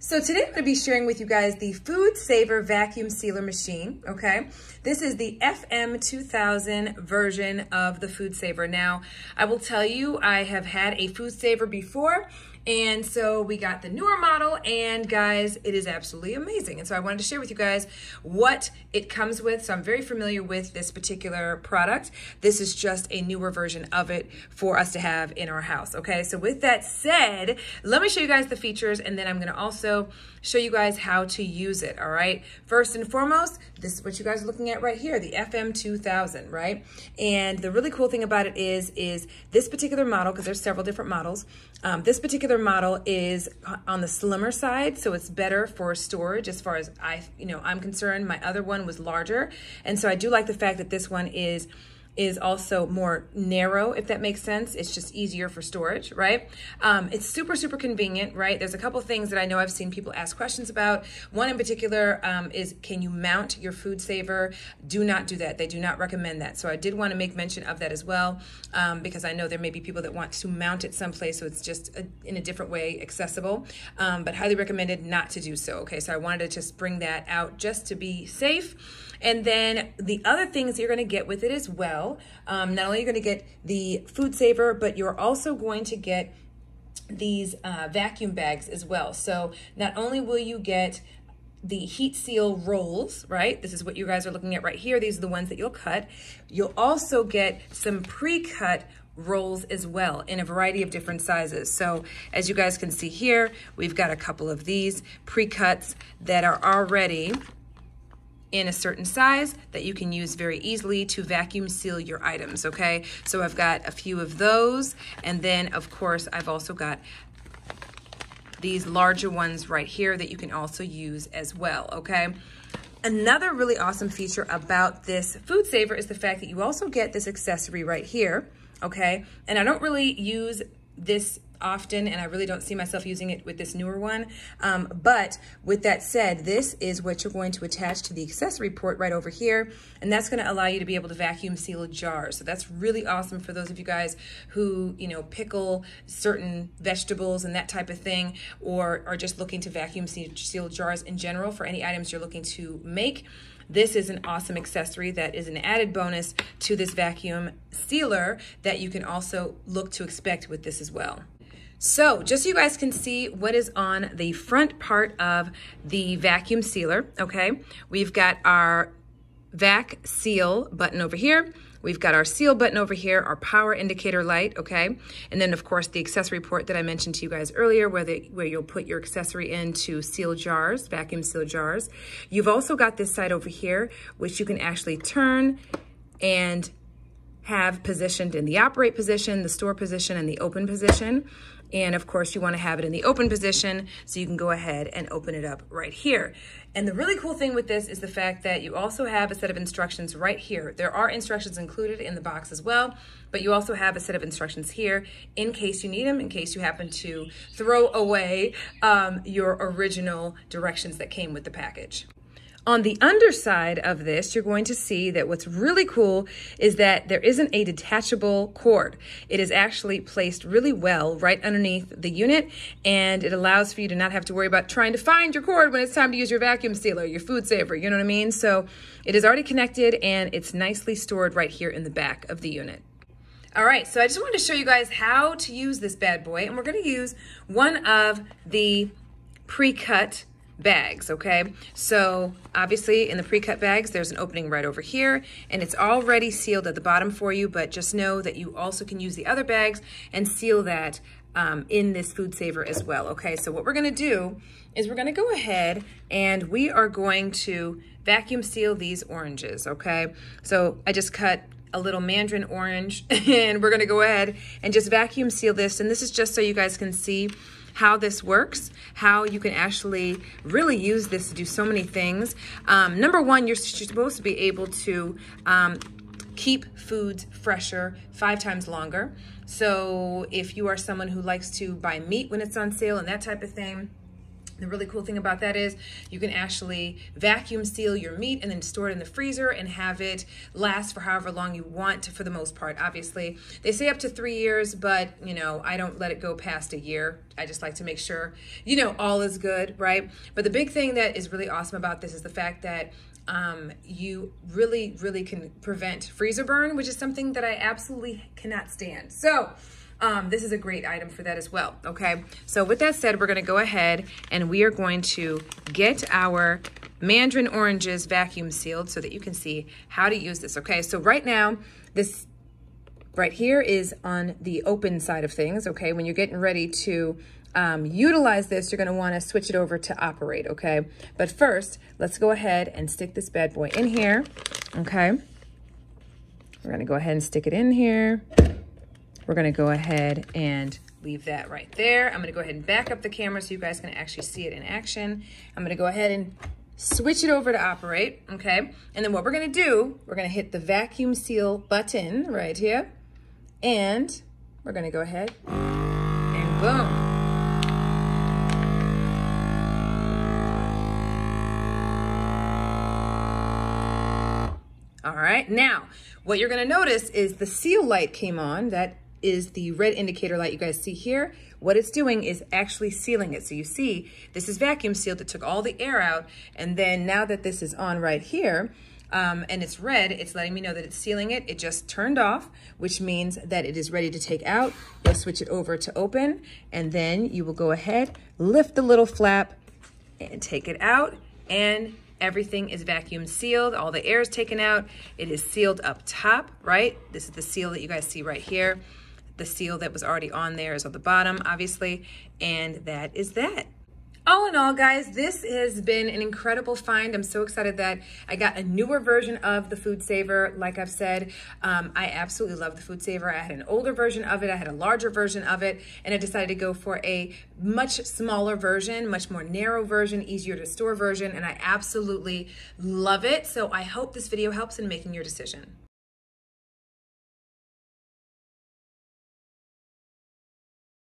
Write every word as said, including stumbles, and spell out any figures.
So today I'm going to be sharing with you guys the FoodSaver vacuum sealer machine, okay? This is the F M two thousand version of the FoodSaver. Now, I will tell you, I have had a FoodSaver before, and so we got the newer model, and guys, it is absolutely amazing. And so I wanted to share with you guys what it comes with. So I'm very familiar with this particular product. This is just a newer version of it for us to have in our house, okay? So with that said, let me show you guys the features, and then I'm going to also show you guys how to use it, all right? First and foremost, this is what you guys are looking at right here, the F M two thousand, right? And the really cool thing about it is, is this particular model, because there's several different models, um, this particular model is on the slimmer side, so it's better for storage as far as I, you know, I'm concerned. My other one was larger, and so I do like the fact that this one is is also more narrow, if that makes sense. It's just easier for storage, right? Um, it's super, super convenient, right? There's a couple things that I know I've seen people ask questions about. One in particular um, is, can you mount your FoodSaver? Do not do that. They do not recommend that. So I did want to make mention of that as well, um, because I know there may be people that want to mount it someplace so it's just a, in a different way accessible, um, but highly recommended not to do so, okay? So I wanted to just bring that out just to be safe. And then the other things you're going to get with it as well, Um, not only are you going to get the FoodSaver, but you're also going to get these uh, vacuum bags as well. So not only will you get the heat seal rolls, right? This is what you guys are looking at right here. These are the ones that you'll cut. You'll also get some pre-cut rolls as well in a variety of different sizes. So as you guys can see here, we've got a couple of these pre-cuts that are already in a certain size that you can use very easily to vacuum seal your items, okay? So I've got a few of those, and then of course I've also got these larger ones right here that you can also use as well, okay? Another really awesome feature about this FoodSaver is the fact that you also get this accessory right here, okay? And I don't really use this often, and I really don't see myself using it with this newer one. Um, but with that said, this is what you're going to attach to the accessory port right over here, and that's going to allow you to be able to vacuum seal jars. So that's really awesome for those of you guys who, you know, pickle certain vegetables and that type of thing, or are just looking to vacuum seal jars in general for any items you're looking to make. This is an awesome accessory that is an added bonus to this vacuum sealer that you can also look to expect with this as well. So just so you guys can see what is on the front part of the vacuum sealer, okay? We've got our vac seal button over here. We've got our seal button over here, our power indicator light, okay? And then of course the accessory port that I mentioned to you guys earlier, where, the, where you'll put your accessory in to seal jars, vacuum seal jars. You've also got this side over here, which you can actually turn and have positioned in the operate position, the store position, and the open position. And of course you want to have it in the open position so you can go ahead and open it up right here. And the really cool thing with this is the fact that you also have a set of instructions right here. There are instructions included in the box as well, but you also have a set of instructions here in case you need them, in case you happen to throw away um, your original directions that came with the package. On the underside of this, you're going to see that what's really cool is that there isn't a detachable cord. It is actually placed really well right underneath the unit, and it allows for you to not have to worry about trying to find your cord when it's time to use your vacuum sealer, your FoodSaver, you know what I mean? So it is already connected, and it's nicely stored right here in the back of the unit. All right, so I just wanted to show you guys how to use this bad boy, and we're gonna use one of the pre-cut bags, okay? So obviously in the pre-cut bags, there's an opening right over here, and it's already sealed at the bottom for you, but just know that you also can use the other bags and seal that um, in this FoodSaver as well, okay? So what we're gonna do is we're gonna go ahead and we are going to vacuum seal these oranges, okay? So I just cut a little mandarin orange and we're gonna go ahead and just vacuum seal this, and this is just so you guys can see how this works, how you can actually really use this to do so many things. Um, number one, you're supposed to be able to um, keep foods fresher five times longer. So if you are someone who likes to buy meat when it's on sale and that type of thing, The really cool thing about that is you can actually vacuum seal your meat and then store it in the freezer and have it last for however long you want, for the most part. Obviously, they say up to three years, but, you know, I don't let it go past a year. I just like to make sure, you know, all is good, right? But the big thing that is really awesome about this is the fact that Um, you really, really can prevent freezer burn, which is something that I absolutely cannot stand. So um, this is a great item for that as well, okay? So with that said, we're gonna go ahead and we are going to get our mandarin oranges vacuum sealed so that you can see how to use this, okay? So right now, this right here is on the open side of things, okay? When you're getting ready to Um, utilize this, you're going to want to switch it over to operate, okay? But first, let's go ahead and stick this bad boy in here, okay? We're going to go ahead and stick it in here. We're going to go ahead and leave that right there. I'm going to go ahead and back up the camera so you guys can actually see it in action. I'm going to go ahead and switch it over to operate, okay? And then what we're going to do, we're going to hit the vacuum seal button right here, and we're going to go ahead and boom. All right, now what you're gonna notice is the seal light came on. That is the red indicator light you guys see here. What it's doing is actually sealing it. So you see, this is vacuum sealed. It took all the air out. And then now that this is on right here, um, and it's red, it's letting me know that it's sealing it. It just turned off, which means that it is ready to take out. You'll switch it over to open, and then you will go ahead, lift the little flap and take it out, and everything is vacuum sealed. All the air is taken out. It is sealed up top, right? This is the seal that you guys see right here. The seal that was already on there is on the bottom, obviously. And that is that. All in all, guys, this has been an incredible find. I'm so excited that I got a newer version of the FoodSaver. Like I've said, um, I absolutely love the FoodSaver. I had an older version of it. I had a larger version of it, and I decided to go for a much smaller version, much more narrow version, easier to store version, and I absolutely love it. So I hope this video helps in making your decision.